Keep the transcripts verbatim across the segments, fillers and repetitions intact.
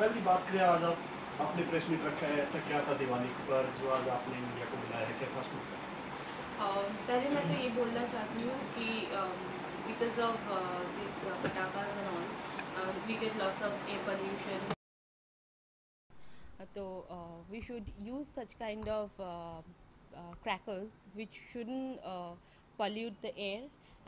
पहली बात करें, आज आप आपने प्रेस मीट रखा है, ऐसा क्या था दिवाली पर जो आज आपने मीडिया को बुलाया है, क्या खास मुद्दा? पहले मैं तो ये बोलना चाहती हूँ कि बिकॉज ऑफ दिस पटाखाज and all we get lots of air pollution, तो we should use such kind of crackers which shouldn't uh, pollute the air,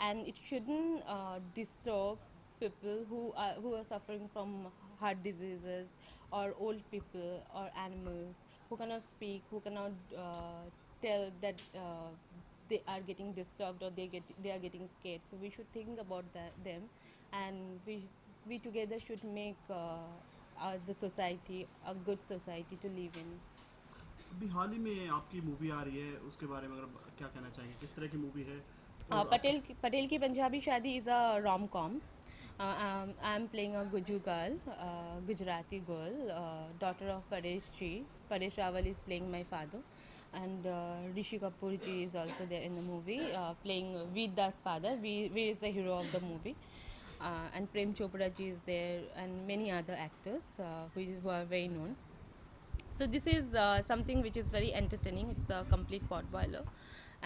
and it shouldn't uh, disturb people who are who are suffering from heart diseases, or old people, or animals who cannot speak, who cannot uh, tell that uh, they are getting disturbed or they get they are getting scared. So we should think about that, them, and we we together should make uh, our, the society a good society to live in. अभी हाल ही में आपकी movie आ रही है, उसके बारे में अगर क्या कहना चाहेंगे, किस तरह की मूवी है? uh, पटेल की पटेल की पंजाबी शादी is a rom com. I am playing a Gujju girl, Gujarati girl, daughter of Paresh ji. Paresh Rawal is playing my father, and uh, Rishi Kapoor ji is also there in the movie, uh, playing Vidya's father. Veer is the hero of the movie, uh, and Prem Chopra ji is there, and many other actors uh, who, who are very known. So this is uh, something which is very entertaining. It's a complete potboiler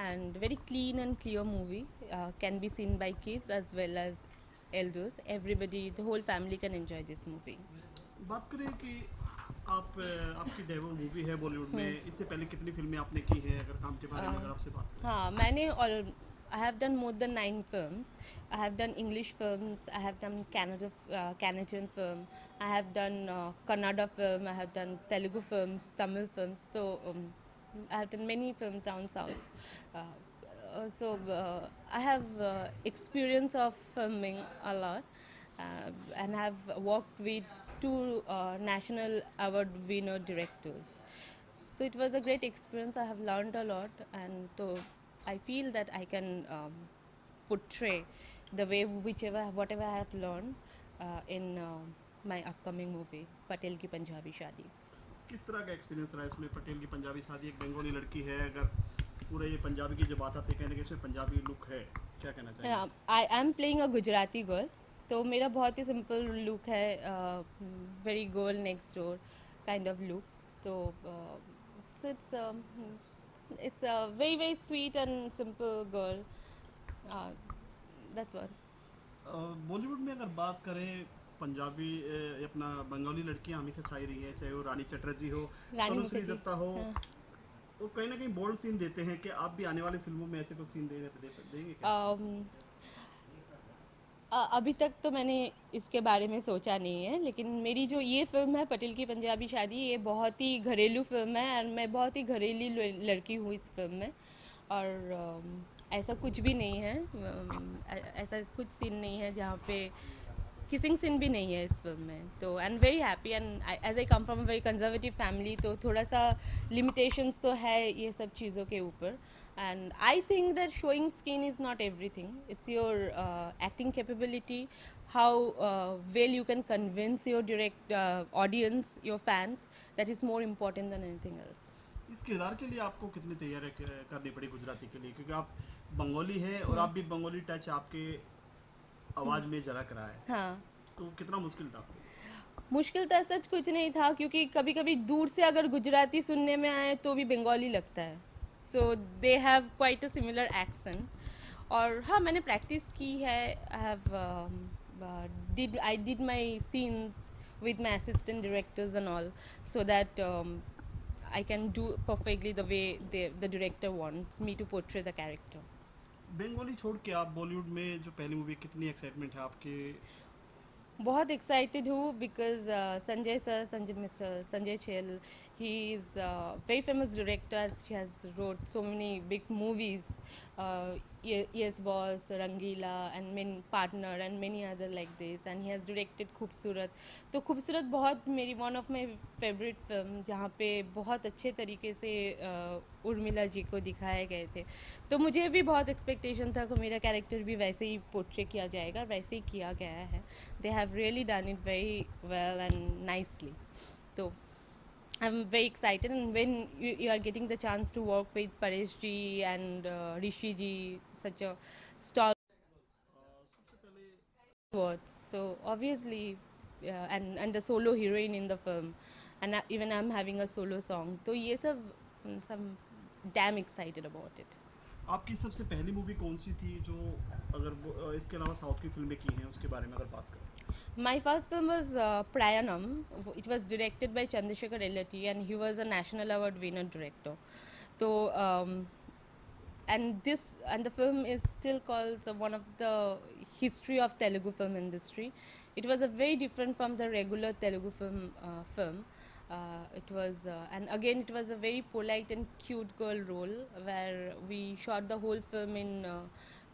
and very clean and clear movie. Uh, can be seen by kids as well as elders. Everybody, the whole family can enjoy this movie. बात करें कि आप आपकी debut movie है बॉलीवुड में, इससे पहले कितनी फिल्में आपने की है, अगर काम के बारे में अगर आपसे बात? हाँ, मैंने और I have done more than nine films. I have done English films. I have done Canada, uh, Canadian film. I have done uh, Kannada film. I have done Telugu films, Tamil films. So um, I have done many films down south. Uh, uh, so uh, I have uh, experience of filming a lot, uh, and have worked with two uh, national award winner directors. So it was a great experience. I have learned a lot, and so. I feel that I can um, portray the way whichever whatever I have learned uh, in uh, my upcoming movie Patel ki Punjabi Shadi. किस तरह का experience रहा इसमें? पटेल की पंजाबी शादी, एक बंगाली लड़की है, अगर पूरे ये पंजाबी की जो बात आती है, कहने के इसमें पंजाबी लुक है, क्या कहना चाहिए? I am playing a Gujarati girl, तो मेरा बहुत ही सिंपल लुक है, very girl next door kind of look. तो so it's um, It's a very very sweet and simple girl. Uh, that's what. Bollywood में अगर बात करें, पंजाबी अपना बंगाली लड़कियां हमेशा छाई रही हैं, चाहे वो रानी चटर्जी हो, तनुश्री दत्ता हो, वो कहीं ना कहीं बोल्ड सीन देते हैं. कि आप भी आने वाली फिल्मों में ऐसे कुछ सीन देने देंगे क्या? अभी तक तो मैंने इसके बारे में सोचा नहीं है, लेकिन मेरी जो ये फिल्म है पटेल की पंजाबी शादी, ये बहुत ही घरेलू फिल्म है, और मैं बहुत ही घरेलू लड़की हूँ इस फिल्म में, और ऐसा कुछ भी नहीं है, ऐसा कुछ सीन नहीं है जहाँ पे किसिंग सीन भी नहीं है इस फिल्म में. तो I am very happy, and as I come from very conservative family, तो थोड़ा सा लिमिटेशंस तो है ये सब चीज़ों के ऊपर. And I think that showing skin is not everything. It's your uh, acting capability, how uh, well you can convince your direct uh, audience, your fans. That is more important than anything else. इस किरदार के लिए आपको कितनी तैयारी करनी पड़ी गुजराती के लिए, क्योंकि आप बंगाली हैं और आप भी बंगाली टच आपके आवाज में झलक रहा है. हाँ. तो कितना मुश्किल था? मुश्किल था, सच कुछ नहीं था, क्योंकि कभी कभी दूर से अगर गुजराती सुनने में आए तो भी बंगाली लगता है. So they have quite a similar accent. और हाँ, मैंने practice की है. I have um, uh, did I did my scenes with my assistant directors and all, so that um, I can do perfectly the way they, the director wants me to portray the character. Bengali छोड़ के आप बॉलीवुड में जो पहली movie, कितनी excitement है आपके? बहुत एक्साइटेड हूँ, because Sanjay sir, Sanjay mister Sanjay Chhel, he is very famous director. He has wrote so many big movies, yes boss, Rangeela, and main partner, and many other like this, and he has directed Khoobsurat. तो खूबसूरत बहुत मेरी one of my favourite film, जहाँ पे बहुत अच्छे तरीके से uh, Urmila ji को दिखाए गए थे. तो मुझे भी बहुत एक्सपेक्टेशन था कि मेरा कैरेक्टर भी वैसे ही पोर्ट्रे किया जाएगा, वैसे ही किया गया है. They have really done it very well and nicely. तो I'm very excited, and when you, you are getting the chance to work with Paresh ji and uh, Rishi ji, such a star. So obviously yeah, and and a solo heroine in the film, and I, even I'm having a solo song. So ये सब some damn excited about it. आपकी सबसे पहली movie कौन सी थी जो अगर इसके अलावा साउथ की फिल्में की हैं उसके बारे में अगर बात करें? My first film was uh, Prayanam. It was directed by Chandrasekhar Ellati and he was a national award winner director. So um, and this and the film is still called uh, one of the history of Telugu film industry. It was a very different from the regular Telugu film uh, film. Uh, it was uh, and again it was a very polite and cute girl role where we shot the whole film in uh,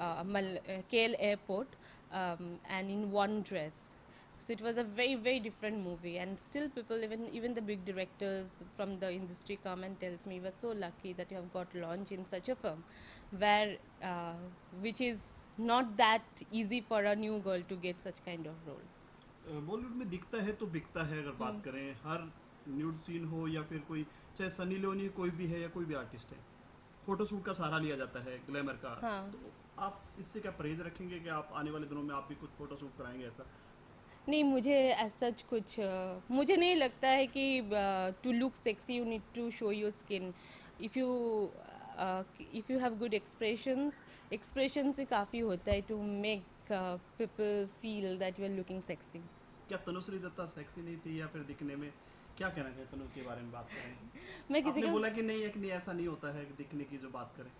uh, Mal uh, K L airport um, and in one dress. So it was a very very different movie and still people even even the big directors from the industry come and tells me we're so lucky that you have got launched in such a film where uh, which is not that easy for a new girl to get such kind of role. Bollywood में दिखता है तो बिकता है अगर बात करें हर nude scene हो या फिर कोई चाहे सनी लियोनी कोई भी है या कोई भी आर्टिस्ट है फोटोशूट का सहारा लिया जाता है ग्लैमर का हाँ. तो आप इससे क्या परहेज रखेंगे कि आप आने वाले दिनों में आप भी कुछ फोटोशूट कराएंगे ऐसा? नहीं मुझे ऐसा कुछ मुझे नहीं लगता है कि to look sexy you need to show your skin if you if you have good expressions expression से काफ़ी होता है to make people feel that you are looking sexy. क्या तनुश्री दत्ता सेक्सी नहीं थी या फिर दिखने में क्या कहना चाहिए तनु के बारे में बात करें? मैं किसी आपने बोला कि नहीं एक नहीं ऐसा नहीं होता है दिखने की जो बात करें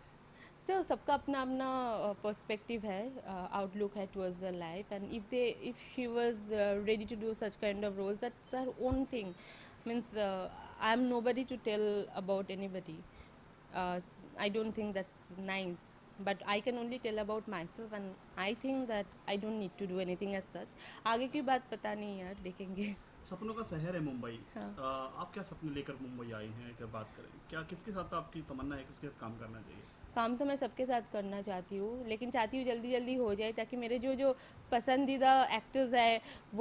तो so, सबका अपना अपना पर्सपेक्टिव है आउटलुक है towards the life and if they if she was ready to do such kind of roles that's her own thing means I am nobody to tell about anybody I don't think that's nice but I can only tell about myself and I think that I don't need to do anything as such. आगे की बात पता नहीं यार देखेंगे. सपनों का शहर है मुंबई. हाँ. uh, आप क्या सपने लेकर मुंबई आई हैं अगर बात करें क्या किसके साथ आपकी तमन्ना है किसके साथ काम करना चाहिए? काम तो मैं सबके साथ करना चाहती हूँ लेकिन चाहती हूँ जल्दी जल्दी हो जाए ताकि मेरे जो जो पसंदीदा एक्टर्स है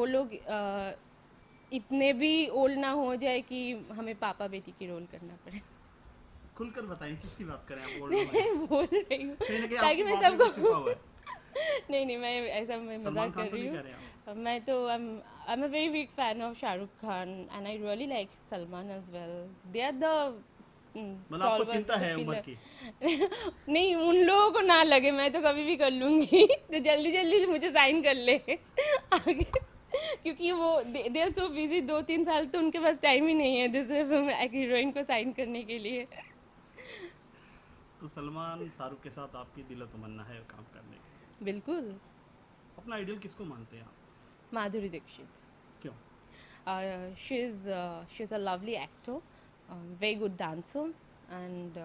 वो लोग uh, इतने भी ओल्ड ना हो जाए कि हमें पापा बेटी की रोल करना पड़े. खुलकर बताएं किसकी बात करें आप? बोल बोल रही हूँ ताकि मैं सबको नहीं नहीं मैं ऐसा मैं मजाक कर रही हूँ. मैं तो I am a very big fan of Shahrukh Khan and I really like Salman as well they are the मतलब आपको चिंता है उम्र की? नहीं उन लोगों को ना लगे मैं तो कभी भी कर लूँगी तो जल्दी जल्दी मुझे साइन कर ले आगे क्योंकि वो दे आर सो बिजी दो तीन साल तो उनके पास टाइम ही नहीं है दूसरे हीरोइन को साइन करने के लिए. तो सलमान शाहरुख के साथ आपकी दिल तमन्ना है काम करने की? बिल्कुल. अपना आइडियल किसको मानते हैं आप? माधुरी दीक्षित. क्यों? She is she is a lovely actor very good dancer and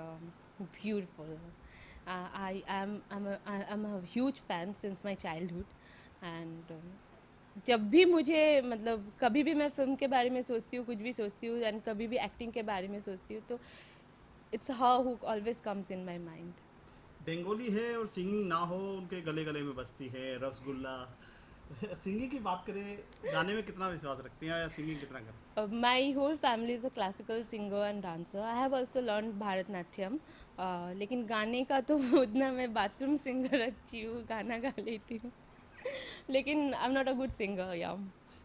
beautiful. I am I am a huge fan since my childhood and जब भी मुझे मतलब कभी भी मैं फिल्म के बारे में सोचती हूँ कुछ भी सोचती हूँ एंड कभी भी एक्टिंग के बारे में सोचती हूँ तो It's her who always comes in my mind. Bengali है और singing ना हो उनके गले गले में बसती है रसगुल्ला. Singing की बात करें गाने में कितना विश्वास रखती हैं या singing कितना कर? My whole family is a classical singer and dancer. I have also learned Bharatanatyam. Uh, लेकिन गाने का तो उतना मैं bathroom singer अच्छी हूँ गाना गा लेती हूँ लेकिन I'm not a good singer yeah.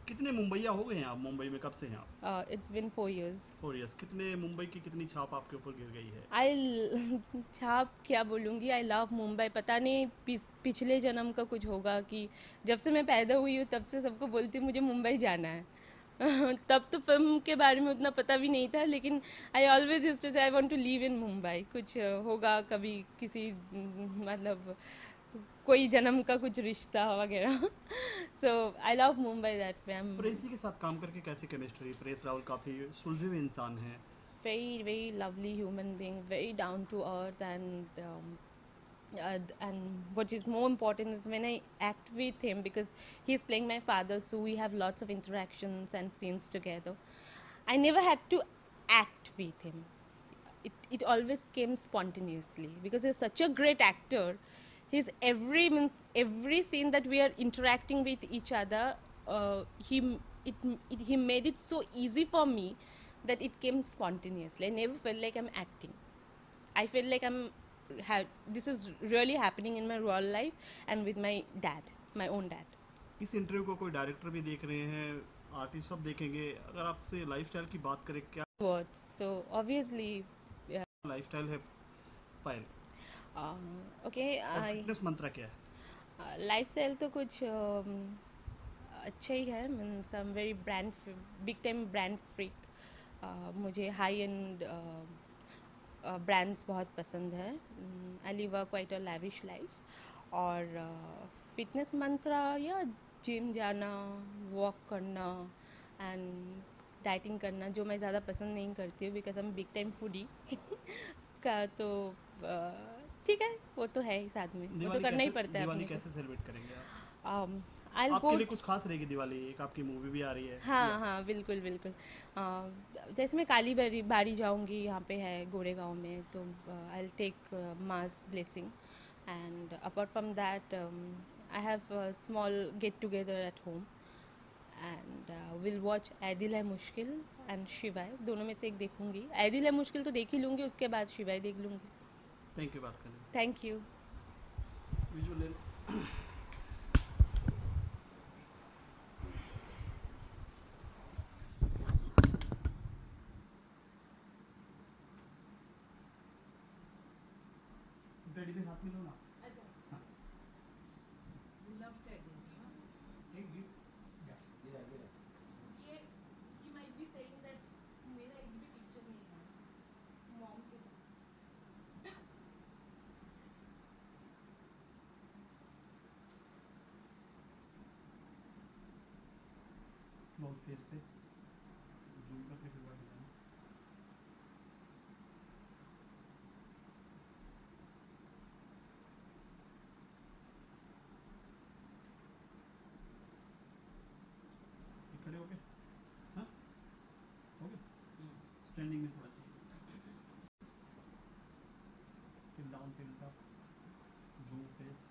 कितने मुंबईया हो गए हैं आप मुंबई में कब से हैं आप? It's been four years. Four years कितने मुंबई की कितनी छाप आपके ऊपर गिर गई है? आई छाप क्या बोलूँगी आई लव मुंबई. पता नहीं पिछ, पिछले जन्म का कुछ होगा कि जब से मैं पैदा हुई हूँ तब से सबको बोलती मुझे मुंबई जाना है. तब तो फिल्म के बारे में उतना पता भी नहीं था लेकिन I always used to say I want to live in Mumbai. कुछ होगा कभी किसी मतलब कोई जन्म का कुछ रिश्ता वगैरह. So I love Mumbai that way. Paresh ji के साथ काम करके कैसी केमिस्ट्री? परेश रावल काफ़ी सुलझे हुए इंसान हैं. Very very lovely human being very down to earth and and what is more important is when I act with him because he is playing my father so we have lots of interactions and scenes together. I never had to act with him. It it always came spontaneously because he is such a great actor. His every means every scene that we are interacting with each other, uh, he it, it he made it so easy for me that it came spontaneously. I never felt like I'm acting. I feel like I'm. Have, this is really happening in my real life and with my dad, my own dad. इस interview को कोई director भी देख रहे हैं artist आप देखेंगे, अगर आपसे लाइफस्टाइल की बात करें क्या वॉच, सो ऑब्वियसली लाइफस्टाइल है पायल, ओके फिटनेस मंत्र क्या है? लाइफस्टाइल तो कुछ अच्छा ही है, means I am very brand big time brand freak, मुझे हाई एंड ब्रांड्स बहुत पसंद है, I live a quite a lavish life, और फिटनेस मंत्रा या जिम जाना, वॉक करना एंड डाइटिंग करना, जो मैं ज़्यादा पसंद नहीं करती हूँ because I am big time foodie का, तो ठीक है वो तो है ही, साथ में वो तो करना ही पड़ता है। दिवाली कैसे सेलिब्रेट करेंगे आप? um, आपके लिए कुछ खास रहेगी दिवाली, एक आपकी मूवी भी आ रही है। हाँ हाँ बिल्कुल बिल्कुल, uh, जैसे मैं काली बारी बारी जाऊँगी, यहाँ पे है गोरेगांव में, तो I will take mass blessing, and apart from that I have a small get together at home, and uh, we'll watch Aadil Hai Mushkil and Shivai. दोनों में से एक देखूंगी, Aadil Hai Mushkil तो देख ही लूँगी, उसके बाद शिवाय देख लूँगी। Thank you बात करने। Thank you. Visual. डैडी के हाथ में लो ना। फेस पे जूम करके फिर बात करना। खड़े हो गए? हाँ हो गए, स्टैंडिंग में थोड़ा सा tilt down tilt up zoom face.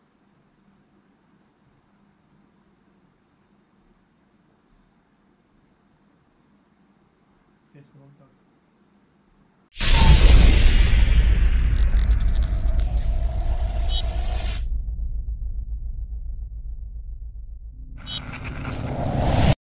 Yes,